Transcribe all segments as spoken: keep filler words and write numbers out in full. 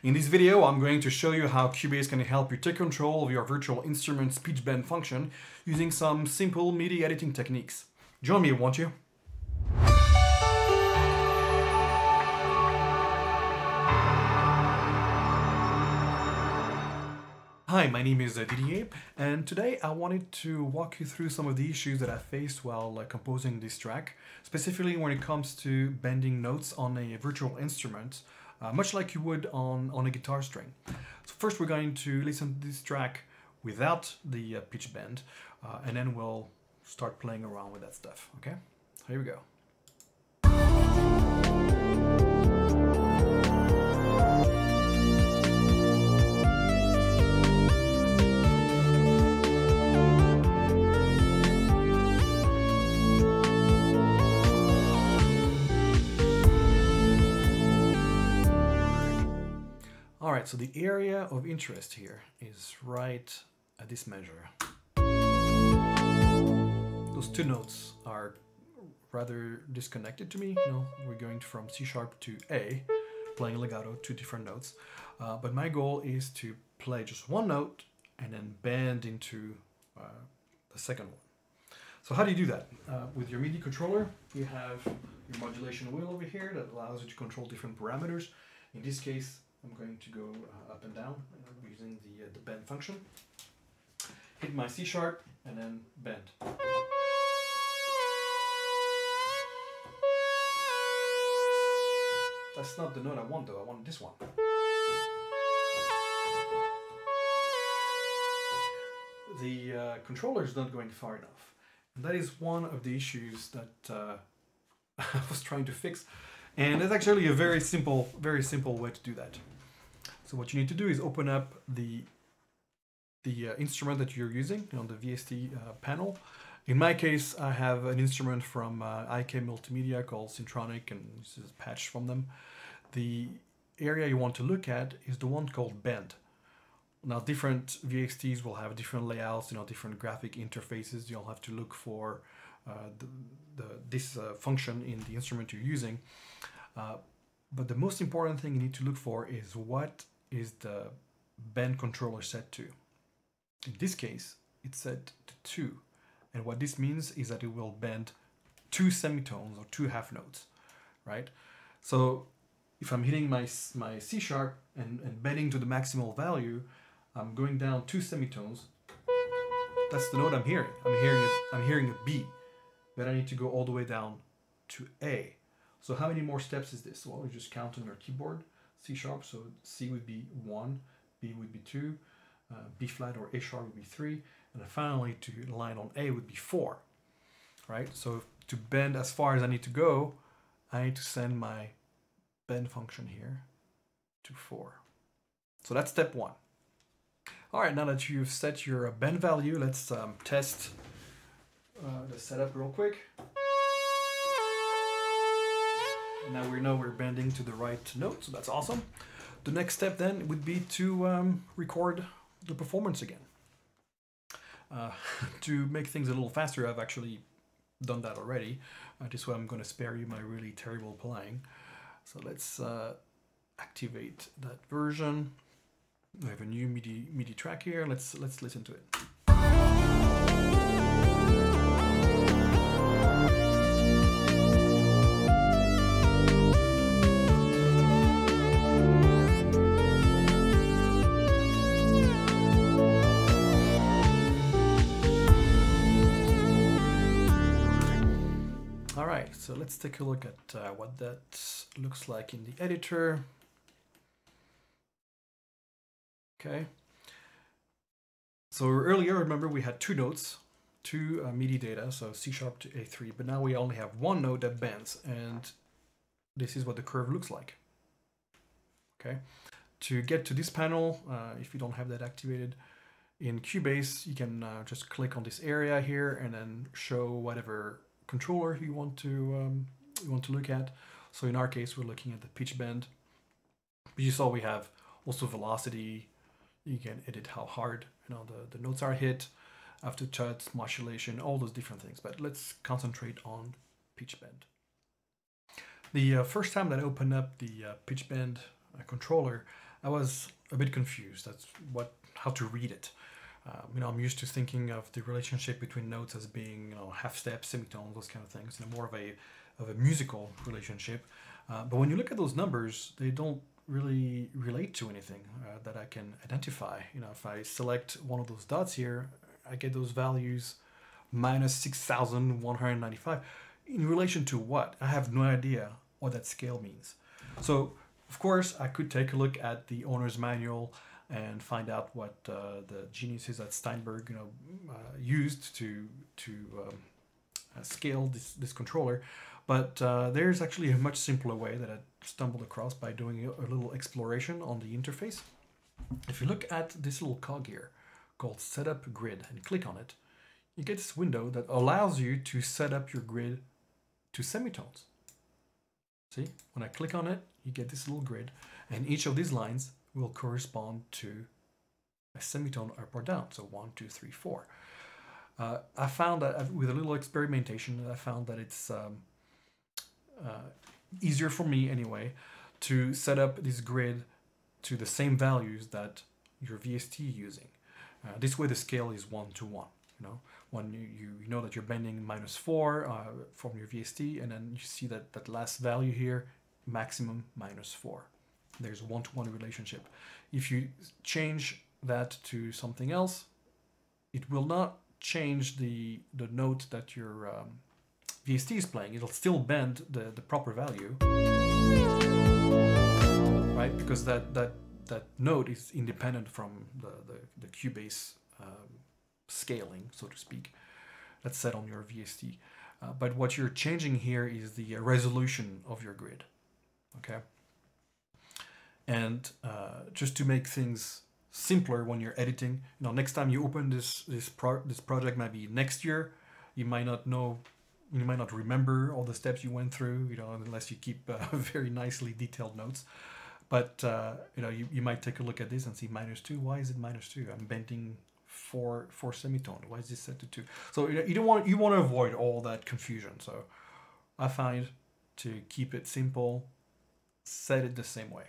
In this video, I'm going to show you how Cubase can help you take control of your virtual instrument pitch bend function using some simple MIDI editing techniques. Join me, won't you? Hi, my name is Didier, and today I wanted to walk you through some of the issues that I faced while composing this track, specifically when it comes to bending notes on a virtual instrument, uh, much like you would on, on a guitar string. So first we're going to listen to this track without the uh, pitch bend, uh, and then we'll start playing around with that stuff, okay? So here we go. Alright, so the area of interest here is right at this measure. Those two notes are rather disconnected to me. No, we're going from C sharp to A, playing legato, two different notes. Uh, but my goal is to play just one note and then bend into uh, the second one. So how do you do that? Uh, with your MIDI controller, you have your modulation wheel over here that allows you to control different parameters. In this case, I'm going to go uh, up and down uh, using the, uh, the bend function. Hit my C sharp and then bend. That's not the note I want though, I want this one. The uh, controller is not going far enough. And that is one of the issues that uh, I was trying to fix. And it's actually a very simple, very simple way to do that. So what you need to do is open up the, the uh, instrument that you're using on you know, the V S T uh, panel. In my case, I have an instrument from uh, I K Multimedia called Syntronic, and this is a patch from them. The area you want to look at is the one called bend. Now, different V S Ts will have different layouts, you know, different graphic interfaces. You'll have to look for uh, the, the, this uh, function in the instrument you're using. Uh, but the most important thing you need to look for is what is the bend controller set to. In this case, it's set to two. And what this means is that it will bend two semitones or two half notes, right? So if I'm hitting my, my C sharp and, and bending to the maximal value, I'm going down two semitones. That's the note I'm hearing. I'm hearing a, I'm hearing a B. Then I need to go all the way down to A. So how many more steps is this? Well, you just count on your keyboard, C sharp, so C would be one, B would be two, uh, B flat or A sharp would be three, and then finally to line on A would be four, right? So to bend as far as I need to go, I need to send my bend function here to four. So that's step one. All right, now that you've set your bend value, let's um, test uh, the setup real quick. Now we know we're bending to the right note, so that's awesome. The next step then would be to um, record the performance again. Uh, to make things a little faster, I've actually done that already. Uh, this way I'm going to spare you my really terrible playing. So let's uh, activate that version. We have a new MIDI, MIDI track here. Let's, let's listen to it. So let's take a look at uh, what that looks like in the editor. Okay. So earlier, remember, we had two notes, two uh, MIDI data, so C sharp to A three, but now we only have one note that bends, and this is what the curve looks like. Okay. To get to this panel, uh, if you don't have that activated in Cubase, you can uh, just click on this area here and then show whatever controller you want to um, you want to look at. So in our case, we're looking at the pitch bend. But you saw we have also velocity. You can edit how hard you know the, the notes are hit, after touch, modulation, all those different things. But let's concentrate on pitch bend. The uh, first time that I opened up the uh, pitch bend uh, controller, I was a bit confused. That's what how to read it. Uh, you know, I'm used to thinking of the relationship between notes as being, you know, half steps, semitones, those kind of things, and more of a of a musical relationship. Uh, but when you look at those numbers, they don't really relate to anything uh, that I can identify. You know, if I select one of those dots here, I get those values minus six thousand one hundred ninety-five. In relation to what? I have no idea what that scale means. So, of course, I could take a look at the owner's manual and find out what uh, the geniuses at Steinberg, you know, uh, used to to um, uh, scale this this controller. But uh, there's actually a much simpler way that I stumbled across by doing a little exploration on the interface. If you look at this little cog here called Setup Grid and click on it, you get this window that allows you to set up your grid to semitones. See, when I click on it, you get this little grid, and each of these lines will correspond to a semitone up or down. So one, two, three, four. Uh, I found that with a little experimentation, I found that it's um, uh, easier for me anyway to set up this grid to the same values that your V S T is using. Uh, this way the scale is one to one. You know, when you, you know that you're bending minus four uh, from your V S T, and then you see that, that last value here, maximum minus four. There's one-to-one relationship. If you change that to something else, it will not change the, the note that your um, V S T is playing. It'll still bend the, the proper value, right? Because that, that, that note is independent from the, the, the Cubase um, scaling, so to speak, that's set on your V S T. Uh, but what you're changing here is the resolution of your grid, okay? And uh, just to make things simpler when you're editing, you know, next time you open this this pro this project, maybe next year, you might not know, you might not remember all the steps you went through, you know, unless you keep uh, very nicely detailed notes. But uh, you know, you, you might take a look at this and see minus two. Why is it minus two? I'm bending four four semitone. Why is this set to two? So you don't want you want to avoid all that confusion. So I find to keep it simple, set it the same way.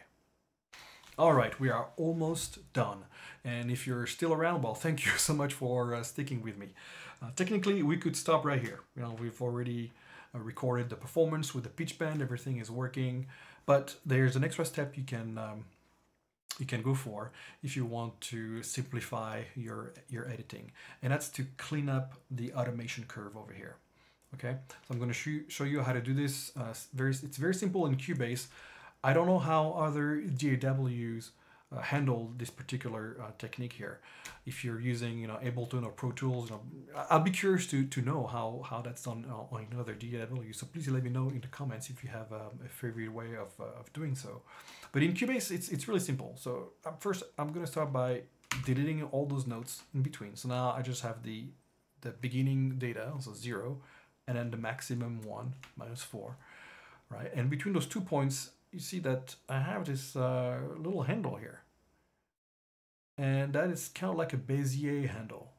All right, we are almost done. And if you're still around, well, thank you so much for uh, sticking with me. Uh, technically, we could stop right here. You know, we've already uh, recorded the performance with the pitch bend, everything is working, but there's an extra step you can um, you can go for if you want to simplify your, your editing, and that's to clean up the automation curve over here. Okay, so I'm gonna sh show you how to do this. Uh, very, it's very simple in Cubase. I don't know how other D A Ws uh, handle this particular uh, technique here. If you're using, you know, Ableton or Pro Tools, you know, I'll be curious to, to know how, how that's done on another D A W. So please let me know in the comments if you have um, a favorite way of, uh, of doing so. But in Cubase, it's, it's really simple. So um, first, I'm going to start by deleting all those notes in between. So now I just have the, the beginning data, so zero, and then the maximum one, minus four, right? And between those two points, you see that I have this uh, little handle here, and that is kind of like a Bézier handle,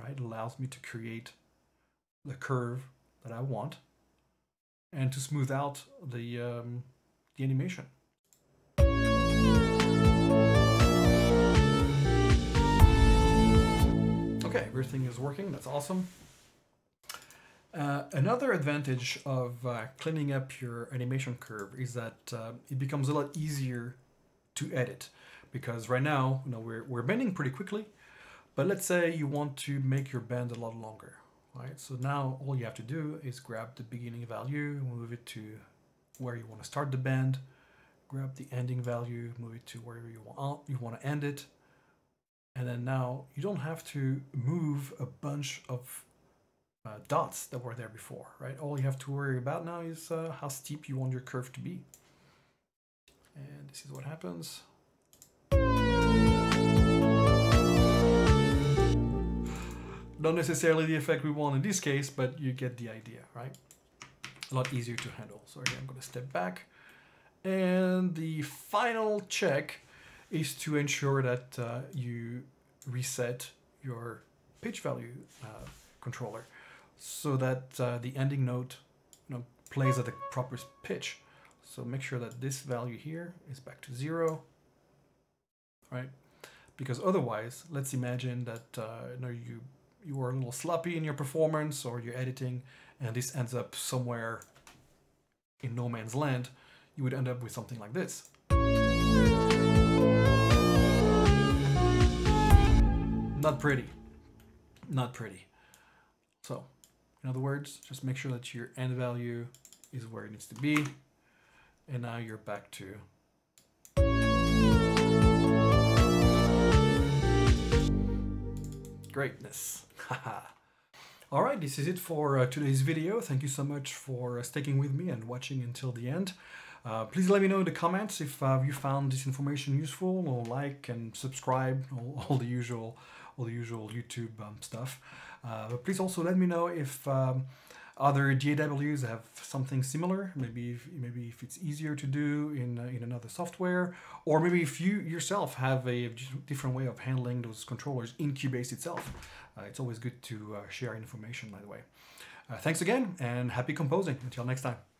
right? It allows me to create the curve that I want and to smooth out the, um, the animation. Okay, everything is working, that's awesome. Uh, another advantage of uh, cleaning up your animation curve is that uh, it becomes a lot easier to edit, because right now, you know, we're, we're bending pretty quickly, but let's say you want to make your bend a lot longer, right? So now all you have to do is grab the beginning value, move it to where you want to start the bend, grab the ending value, move it to wherever you want, you want to end it, and then now you don't have to move a bunch of Uh, dots that were there before, right? All you have to worry about now is uh, how steep you want your curve to be. And this is what happens. Not necessarily the effect we want in this case, but you get the idea, right? A lot easier to handle. So again, I'm going to step back. And the final check is to ensure that uh, you reset your pitch value uh, controller, so that uh, the ending note, you know, plays at the proper pitch. So make sure that this value here is back to zero, right? Because otherwise, let's imagine that uh, you know, you, you are a little sloppy in your performance or your editing, and this ends up somewhere in no man's land. You would end up with something like this. Not pretty, not pretty. So in other words, just make sure that your end value is where it needs to be. And now you're back to. Greatness. All right, this is it for uh, today's video. Thank you so much for uh, sticking with me and watching until the end. Uh, please let me know in the comments if uh, you found this information useful, or like and subscribe, all, all the usual, all the usual YouTube um, stuff. Uh, but please also let me know if um, other D A Ws have something similar. Maybe if, maybe if it's easier to do in uh, in another software, or maybe if you yourself have a different way of handling those controllers in Cubase itself. Uh, it's always good to uh, share information, by the way. Uh, thanks again, and happy composing. Until next time.